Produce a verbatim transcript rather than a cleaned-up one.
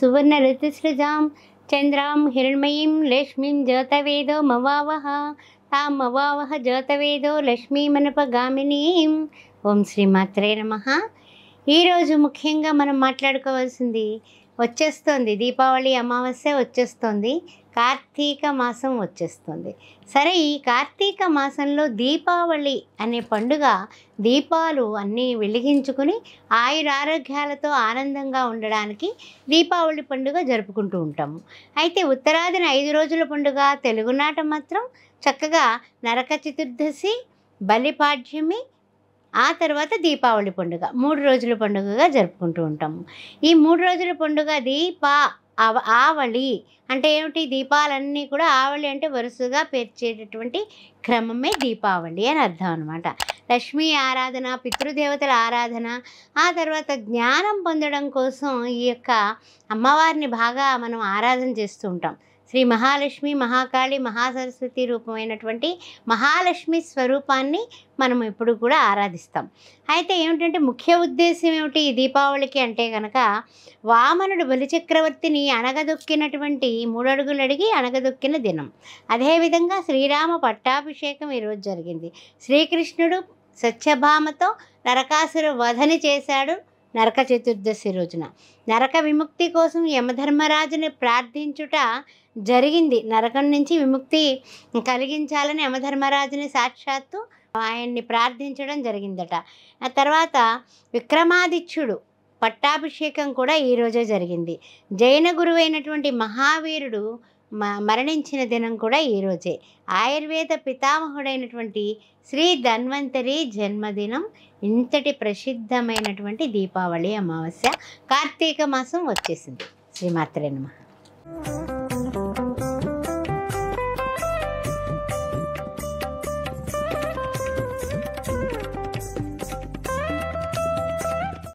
सुवर्ण ऋतुस्रजां चंद्रां हिरण्मयीं लक्ष्मीं जतवेदो मवावह तां मवावह जतवेदो लक्ष्मीमनपगामिनीं। ओम श्री मात्रे नमः। ఈ రోజు ముఖ్యంగా మనం మాట్లాడుకోవాల్సింది వచ్చేస్తుంది, దీపావళి అమావాస్య వచ్చేస్తుంది, కార్తీక మాసం వచ్చేస్తుంది. సరే, ఈ కార్తీక మాసంలో దీపావళి అనే పండుగ, దీపాలు అన్నీ వెలిగించుకుని ఆయురారోగ్యాలతో ఆనందంగా ఉండడానికి దీపావళి పండుగ జరుపుకుంటూ ఉంటాము. అయితే ఉత్తరాదిన ఐదు రోజుల పండుగ, తెలుగునాట మాత్రం చక్కగా నరక చతుర్దశి, బలిపాడ్యమి, ఆ తర్వాత దీపావళి పండుగ మూడు రోజుల పండుగగా జరుపుకుంటూ ఉంటాము. ఈ మూడు రోజుల పండుగ దీపా ఆవళి అంటే ఏమిటి? దీపాలన్నీ కూడా ఆవళి అంటే వరుసగా పేర్చేటటువంటి క్రమమే దీపావళి అని అర్థం అనమాట. లక్ష్మీ ఆరాధన, పితృదేవతల ఆరాధన, ఆ తర్వాత జ్ఞానం పొందడం కోసం ఈ యొక్క అమ్మవారిని బాగా మనం ఆరాధన చేస్తూ ఉంటాం. శ్రీ మహాలక్ష్మి, మహాకాళి, మహాసరస్వతి రూపమైనటువంటి మహాలక్ష్మి స్వరూపాన్ని మనం ఎప్పుడు కూడా ఆరాధిస్తాం. అయితే ఏమిటంటే ముఖ్య ఉద్దేశం ఏమిటి ఈ దీపావళికి అంటే కనుక, వామనుడు బలిచక్రవర్తిని అణగదొక్కినటువంటి మూడు అడుగులు అడిగి అణగదొక్కిన దినం. అదేవిధంగా శ్రీరామ పట్టాభిషేకం ఈరోజు జరిగింది. శ్రీకృష్ణుడు సత్యభామతో నరకాసుర వధని చేశాడు నరక చతుర్దశి రోజున. నరక విముక్తి కోసం యమధర్మరాజుని ప్రార్థించుట జరిగింది. నరకం నుంచి విముక్తి కలిగించాలని యమధర్మరాజుని సాక్షాత్తు ఆయన్ని ప్రార్థించడం జరిగిందట. ఆ తర్వాత విక్రమాదిత్యుడు పట్టాభిషేకం కూడా ఈరోజే జరిగింది. జైన గురువైనటువంటి మహావీరుడు మరణించిన దినం కూడా ఈరోజే. ఆయుర్వేద పితామహుడైనటువంటి శ్రీ ధన్వంతరి జన్మదినం. ఇంతటి ప్రసిద్ధమైనటువంటి దీపావళి అమావాస్య, కార్తీక మాసం వచ్చేసింది. శ్రీమాత్రే నమః.